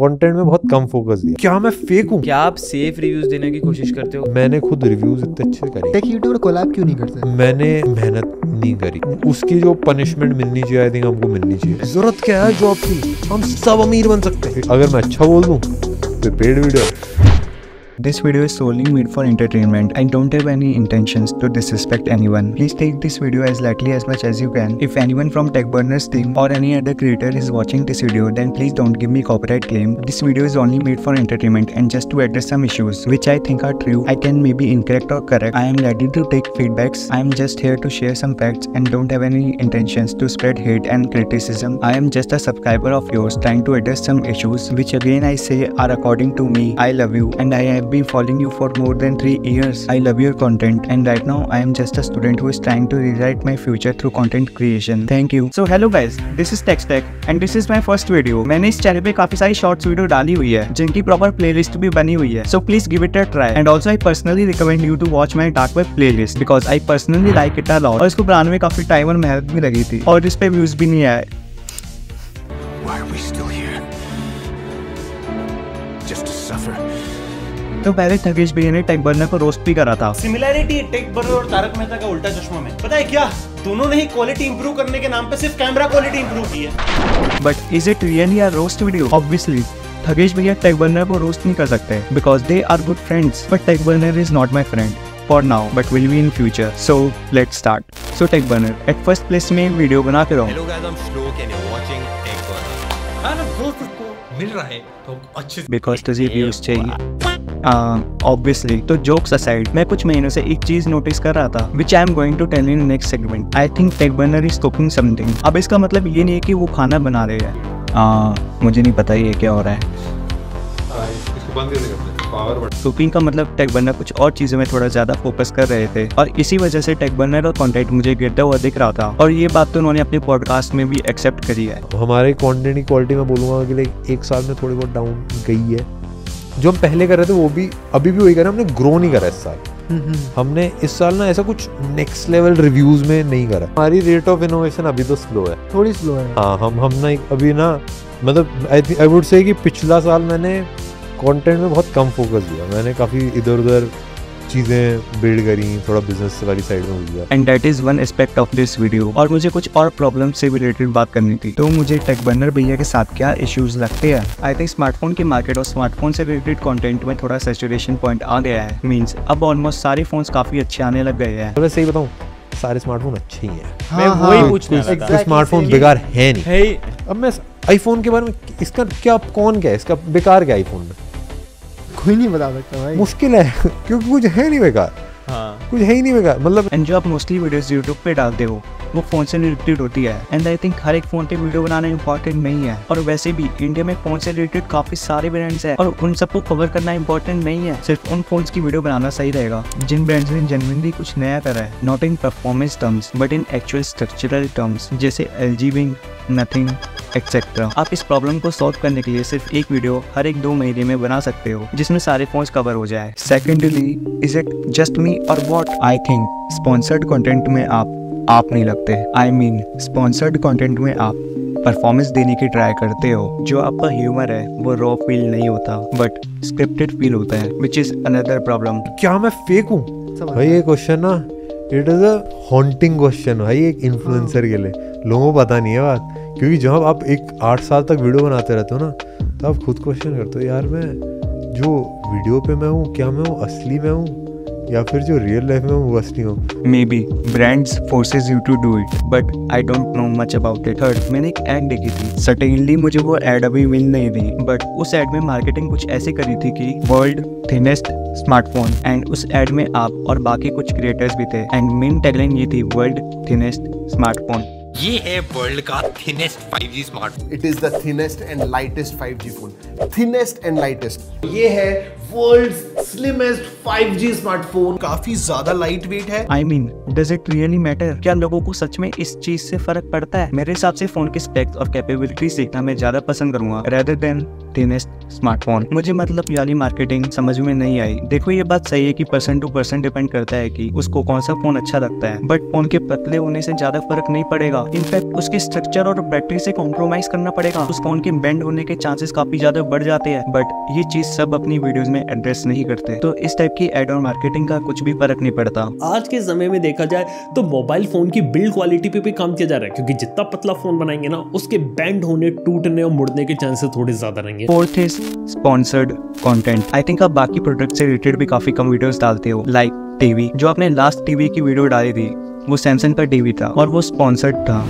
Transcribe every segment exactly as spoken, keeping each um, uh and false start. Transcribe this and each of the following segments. Content में बहुत कम focus दिया। क्या मैं फेक हूँ? क्या आप सेफ रिव्यूज देने की कोशिश करते हो? मैंने खुद रिव्यूज इतने अच्छे करे। टेक यूट्यूबर कोलैब क्यों नहीं करते? मैंने मेहनत नहीं करी। उसकी जो पनिशमेंट मिलनी चाहिए आई थिंक हमको मिलनी चाहिए। जरूरत क्या है जॉब की? हम सब अमीर बन सकते हैं अगर मैं अच्छा बोल दूँ तो। Paid video. This video is solely made for entertainment. I don't have any intentions to disrespect anyone. Please take this video as lightly as much as you can. If anyone from TechBurners team or any other creator is watching this video, then please don't give me copyright claim. This video is only made for entertainment and just to address some issues which I think are true. I can maybe incorrect or correct. I am ready to take feedbacks. I am just here to share some facts and don't have any intentions to spread hate and criticism. I am just a subscriber of yours trying to address some issues which again I say are according to me. I love you and I have been following you for more than three years. I love your content and right now I am just a student who is trying to rewrite my future through content creation. Thank you. So hello guys, this is Tech Stack and this is my first video. मैंने इस channel पे काफी सारी shorts video डाली हुई है जिनकी proper playlist भी बनी हुई है. So please give it a try and also I personally recommend you to watch my dark web playlist because I personally like it a lot. और इसको बनाने में काफी टाइम और मेहनत भी लगी थी और इस पे व्यूज भी नहीं आए. Why are we still here? Just to suffer. तो पहले थकेश भैया ने टेक बर्नर को रोस्ट भी करा था. सिमिलैरिटी टेक बर्नर और तारक मेहता का उल्टा चश्मा में पता है क्या? दोनों ने ही क्वालिटी इंप्रूव करने के नाम पे सिर्फ कैमरा क्वालिटी इंप्रूव की है. But is it really a roast video? Obviously थकेश भैया टेक बर्नर को रोस्ट नहीं कर सकते because they are good friends. But take burner is not my friend for now but will be in future, so let's start. So Tech Burner at first place में video बना के रहा हूँ. Hello guys, I'm Shlok and you're watching Tech Burner. हाँ ना दोस्त को मिल रहा है तो अच्छे because तुझे views चाहिए ऑब्वियसली. तो जोक्स असाइड, मैं कुछ महीनों से एक चीज नोटिस कर रहा था which I am going to tell in next segment. I think Tech burner is cooking something. अब इसका मतलब ये नहीं है कि वो खाना बना रहे हैं. आ, मुझे नहीं पता ये क्या हो रहा है. कुकिंग का मतलब टेक बर्नर कुछ और चीजों में थोड़ा ज्यादा फोकस कर रहे थे और इसी वजह से टेक बर्नर और कंटेंट मुझे गिरता हुआ दिख रहा था और ये बात तो उन्होंने अपने पॉडकास्ट में भी एक्सेप्ट करी है. हमारे कंटेंट की क्वालिटी में बोलूंगा कि लाइक एक साल में थोड़ी बहुत डाउन गई है. जो हम पहले कर रहे थे वो भी अभी भी वही कर रहे हैं. हमने ग्रो नहीं करा इस साल. हमने इस साल ना ऐसा कुछ नेक्स्ट लेवल रिव्यूज में नहीं करा. हमारी रेट ऑफ इनोवेशन अभी तो स्लो है, थोड़ी स्लो है. हाँ हम हम ना अभी ना मतलब I think I would say कि पिछला साल मैंने कंटेंट में बहुत कम फोकस दिया. मैंने काफ़ी इधर उधर चीज़ें बिल्ड करी, थोड़ा बिजनेस वाली साइड में हुई है and that is one aspect of this video. और मुझे कुछ और प्रॉब्लम से रिलेटेड बात करनी थी. तो मुझे टेक बर्नर भैया के साथ क्या इश्यूज लगते हैं? आई थिंक स्मार्टफोन की मार्केट और स्मार्टफोन से रिलेटेड कंटेंट में थोड़ा सैचुरेशन पॉइंट आ गया है. मींस अब ऑलमोस्ट सारे फोन्स काफी अच्छे आने लग गए हैं. तो सही बताऊँ सारे स्मार्टफोन अच्छे ही हैं. हाँ, मैं वही हाँ, पूछ रहा था स्मार्टफोन बेकार है नहीं है. अब मैं आईफोन के बारे में इसका क्या कौन क्या है, इसका बेकार क्या आईफोन में कोई नहीं बता सकता भाई. मुश्किल है क्योंकि कुछ है नहीं बेकार. हाँ. कुछ है ही नहीं बेकार मतलब. एंड जो आप मोस्टली वीडियोस यूट्यूब पे डालते हो वो फोन से रिलेटेड होती है एंड आई थिंक हर एक फोन पे वीडियो बनाना इम्पोर्टेंट नहीं है. और वैसे भी इंडिया में फोन से रिलेटेड काफी सारे ब्रांड्स हैं और उन सबको कवर करना इम्पोर्टेंट नहीं है. सिर्फ उन फोन्स की वीडियो बनाना सही रहेगा जिन ब्रांड्स ने जेन्युइनली कुछ नया करा है, not in performance terms but in actual structural terms, जैसे एलजी विंग, नथिंग एक्सेट्रा. आप इस प्रॉब्लम को सॉल्व करने के लिए सिर्फ एक वीडियो हर एक दो महीने में बना सकते हो जिसमें सारे फोन्स कवर हो जाए. Secondly, is it just me और what? I think sponsored content में आप आप नहीं लगते. आई मीन स्पॉन्सर्ड कंटेंट में आप परफॉर्मेंस देने की ट्राई करते हो. जो आपका ह्यूमर है वो रॉ फील नहीं होता बट स्क्रिप्टेड फील होता है विच इज अनदर प्रॉब्लम. क्या मैं फेक हूँ भाई? ये क्वेश्चन ना it is a haunting question भाई एक इन्फ्लुएंसर के लिए. लोगों को पता नहीं है बात क्योंकि जब आप एक आठ साल तक वीडियो बनाते रहते हो ना तो आप खुद क्वेश्चन करते हो यार मैं जो वीडियो पे मैं हूँ क्या मैं वो असली में हूँ या फिर जो रियल लाइफ में वो असली हो. Maybe brands forces you to do it but I don't know much about it. Third, मैंने एक ऐड देखी थी. सर्टेनली मुझे वो ऐड अभी मिल नहीं रही बट उस ऐड में मार्केटिंग कुछ ऐसे करी थी कि वर्ल्ड थिनेस्ट स्मार्टफोन एंड उस ऐड में आप और बाकी कुछ क्रिएटर्स भी थे एंड मेन टैगलाइन ये थी वर्ल्ड थिनेस्ट स्मार्टफोन. ये है वर्ल्ड का thinnest five G smartphone. It is the thinnest and lightest five G phone. Thinnest and lightest ये है world's slimmest five G smartphone, काफी ज्यादा लाइट वेट है। I mean does it really matter? क्या लोगों को सच में इस चीज से फर्क पड़ता है? मेरे हिसाब से फोन की स्पेक्स और कैपेबिलिटी देखना मैं ज्यादा पसंद करूंगा रेदर देन थिनेस्ट स्मार्टफोन। मुझे मतलब याली मार्केटिंग समझ में नहीं आई। देखो ये बात सही है कि पर्सन टू पर्सन डिपेंड करता है कि उसको कौन सा फोन अच्छा लगता है, बट फोन के पतले होने से ज्यादा फर्क नहीं पड़ेगा। इनफैक्ट उसके स्ट्रक्चर और बैटरी से कॉम्प्रोमाइज करना पड़ेगा। उस फोन के बेंड होने के चांसेस काफी ज्यादा बढ़ जाते हैं, बट ये चीज सब अपनी वीडियोस में एड्रेस नहीं करते। तो इस टाइप की एड ऑन मार्केटिंग का कुछ भी फर्क नहीं पड़ता। आज के समय में देखा जाए तो मोबाइल फोन की बिल्ड क्वालिटी पे भी काम किया जा रहा है, क्योंकि जितना पतला फोन बनाएंगे ना उसके बेंड होने, टूटने और मुड़ने के चांसेस थोड़े ज्यादा रहेंगे। Fourth is sponsored content. I think आप बाकी प्रोडक्ट से रिलेटेड भी काफी कम वीडियोस डालते हो। लाइक टीवी, जो आपने लास्ट टीवी की वीडियो डाली थी वो सैमसंग का टीवी था और वो स्पॉन्सर्ड था।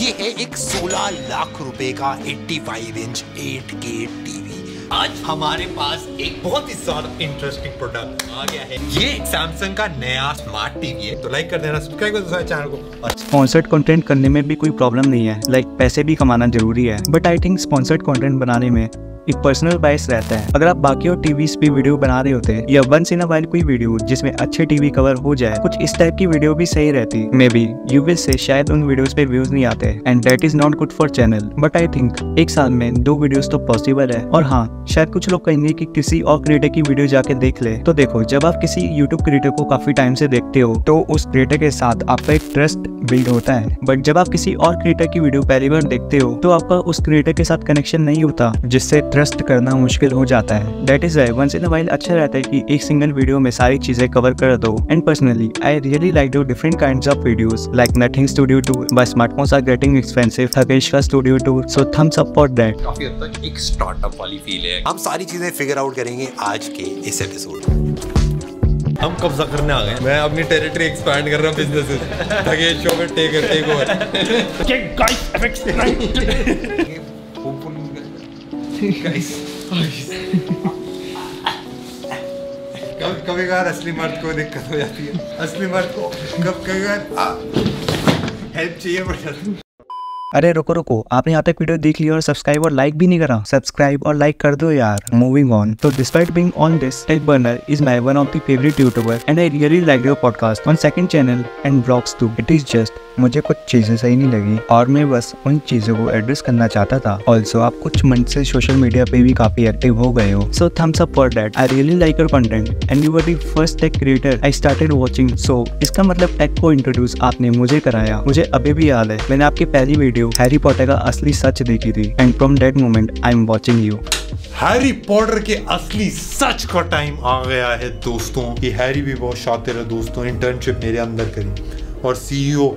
ये है एक सोलह लाख रुपए का पचासी इंच एट के टीवी। आज हमारे पास एक बहुत ही ज्यादा इंटरेस्टिंग प्रोडक्ट आ गया है। ये सैमसंग का नया स्मार्ट टीवी है। तो लाइक कर देना, सब्सक्राइब कर देना चैनल को। स्पॉन्सर्ड कंटेंट करने में भी कोई प्रॉब्लम नहीं है, लाइक like, पैसे भी कमाना जरूरी है, but I think sponsored content बनाने में एक पर्सनल बायस रहता है। अगर आप बाकी और टीवी पे वीडियो बना रहे होते हैं या वंस इन अ वाइल कोई वीडियो जिसमें अच्छे टीवी कवर हो जाए, कुछ इस टाइप की वीडियो भी सही रहती। May be you will say शायद उन वीडियोस पे व्यूज नहीं आते and that is not good for channel, but I think एक साल में दो वीडियोस तो पॉसिबल है। और हाँ, शायद कुछ लोग कहेंगे कि किसी और क्रिएटर की वीडियो जाके देख ले। तो देखो, जब आप किसी यूट्यूब क्रिएटर को काफी टाइम से देखते हो तो उस क्रिएटर के साथ आपका एक ट्रस्ट बिल्ड होता है, बट जब आप किसी और क्रिएटर की वीडियो पहली बार देखते हो तो आपका उस क्रिएटर के साथ कनेक्शन नहीं होता, जिससे ट्रस्ट करना मुश्किल हो जाता है। That is once in a while अच्छा रहता है कि एक सिंगल वीडियो में सारी चीजें कवर कर दो। And personally I really like your different kinds of videos like nothing studio to buy smartphones are getting expensive, थकेश का studio too, so thumbs up for that. काफी हद तक एक स्टार्टअप वाली फील है। हम सारी चीजें फिगर आउट करेंगे आज के इस एपिसोड में। हम कब्जा करने आ गए। मैं अपनी टेरिटरी एक्सपैंड कर रहा हूँ बिजनेस। कब कभी कभार असली मर्द को दिक्कत हो जाती है। असली मर्द को कब कभी कभार हेल्प चाहिए। अरे रुको रुको, आपने यहाँ तक वीडियो देख ली और सब्सक्राइब और लाइक भी नहीं करा। सब्सक्राइब और लाइक कर दो यार। Moving on. तो despite being on this, Tech burner is my one of the favourite YouTuber and I really like your podcast on second channel and blogs too. It is just मुझे कुछ चीजें सही नहीं लगी और मैं बस उन चीजों को एड्रेस करना चाहता था। ऑल्सो आप कुछ मंथ से सोशल मीडिया पे भी काफी एक्टिव हो गए हो, so thumbs up for that. I really like your content and you were the first tech creator I started watching, so इसका मतलब टेक को इंट्रोड्यूस आपने मुझे कराया। मुझे अभी भी याद है मैंने आपकी पहली वीडियो हैरी पॉटर का असली सच देखी थी and from that moment I am watching you. Harry Potter के असली सच का टाइम आ गया है दोस्तों। ये हैरी भी बहुत शातिर है दोस्तों। इंटर्नशिप मेरे अंदर करी और सीईओ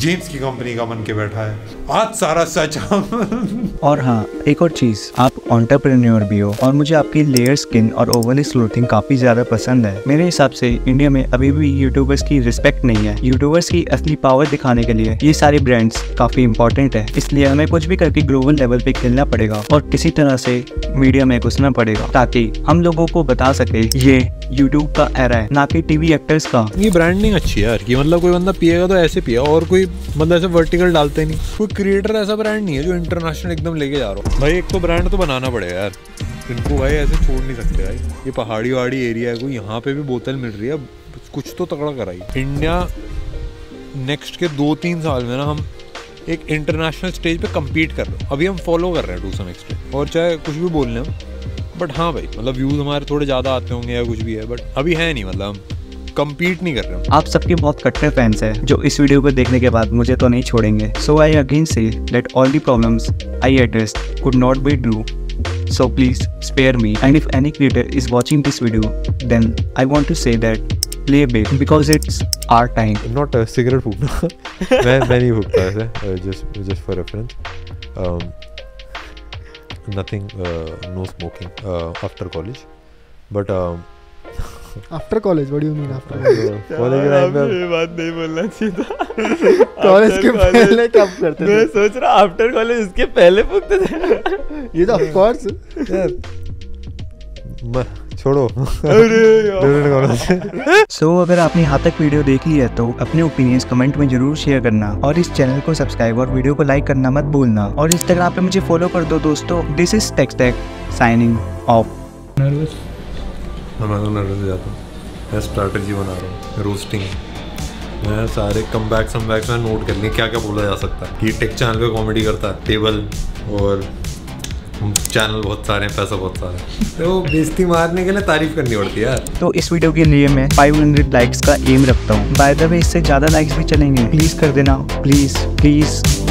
जेम्स की कंपनी का बन के बैठा है। आज सारा सच हम। और हाँ, एक और चीज, आप एंटरप्रेन्योर भी हो और मुझे आपकी लेयर स्किन और ओवरली स्लोथिंग काफी ज्यादा पसंद है। मेरे हिसाब से इंडिया में अभी भी यूट्यूबर्स की रिस्पेक्ट नहीं है। यूट्यूबर्स की असली पावर दिखाने के लिए ये सारे ब्रांड्स काफी इम्पोर्टेंट है, इसलिए हमें कुछ भी करके ग्लोबल लेवल पे खेलना पड़ेगा और किसी तरह से मीडिया में घुसना पड़ेगा ताकि हम लोगों को बता सके ये यूट्यूब का एरा है, ना कि टीवी एक्टर्स का। ये ब्रांडिंग अच्छी है यार कि मतलब कोई बंदा पिएगा तो ऐसे पिया और कोई बंदा ऐसे वर्टिकल डालते नहीं। कोई क्रिएटर ऐसा ब्रांड नहीं है जो इंटरनेशनल एकदम लेके जा रहा हो। भाई एक तो ब्रांड तो बनाना पड़ेगा यार इनको। भाई ऐसे छोड़ नहीं सकते भाई। ये पहाड़ी वहाड़ी एरिया है, कोई यहाँ पे भी बोतल मिल रही है, कुछ तो तगड़ा कराई। इंडिया नेक्स्ट के दो तीन साल में ना हम एक इंटरनेशनल स्टेज पे कम्पीट कर रहे हो। अभी हम फॉलो कर रहे हैं टू सम एक्सटेंट, और चाहे कुछ भी बोल लें हम, बट हाँ भाई मतलब व्यूज हमारे थोड़े ज़्यादा आते होंगे या कुछ भी है, बट अभी है नहीं, मतलब कम्पीट नहीं कर रहे हैं। आप सबके बहुत कट्टर फैंस हैं जो इस वीडियो को देखने के बाद मुझे तो नहीं छोड़ेंगे। So I again say that all the problems I addressed could not be do, so please spare me. And if any creator is watching this video then I want to say that play back because it's our time. Not cigarette फूकना। मैं मैं नहीं फूकता ऐसे, just just for reference. Nothing, no smoking after college. But after college what do you mean after college? ये बात नहीं बोलना चाहिए था। कॉलेज के पहले कब करते थे? मैं सोच रहा आफ्टर कॉलेज इसके पहले फूकते थे। ये तो ऑफ कोर्स यार छोड़ो। सो so, अगर आपने यहाँ तक वीडियो देखी है तो अपने ओपिनियंस कमेंट में जरूर शेयर करना और इस चैनल को सब्सक्राइब और वीडियो को लाइक करना मत भूलना और इंस्टाग्राम पे मुझे फॉलो कर दो दोस्तों। This is Tech Stack signing off. Amazon order से जाता हूँ। मैं स्ट्रैटेजी बना रहा हूँ, रोस्टिंग। मैं सारे कम बैक सम बैक में नोट कर लिए क्या क्या बोला जा सकता है कि टेक चैनल पे कॉमेडी करता है टेबल, और चैनल बहुत सारे हैं, पैसा बहुत सारा है, तो बेइज्जती मारने के लिए तारीफ करनी पड़ती है यार। तो इस वीडियो के लिए मैं पाँच सौ लाइक्स का एम रखता हूँ। बाय द वे इससे ज़्यादा लाइक्स भी चलेंगे, प्लीज़ कर देना, प्लीज़ प्लीज़।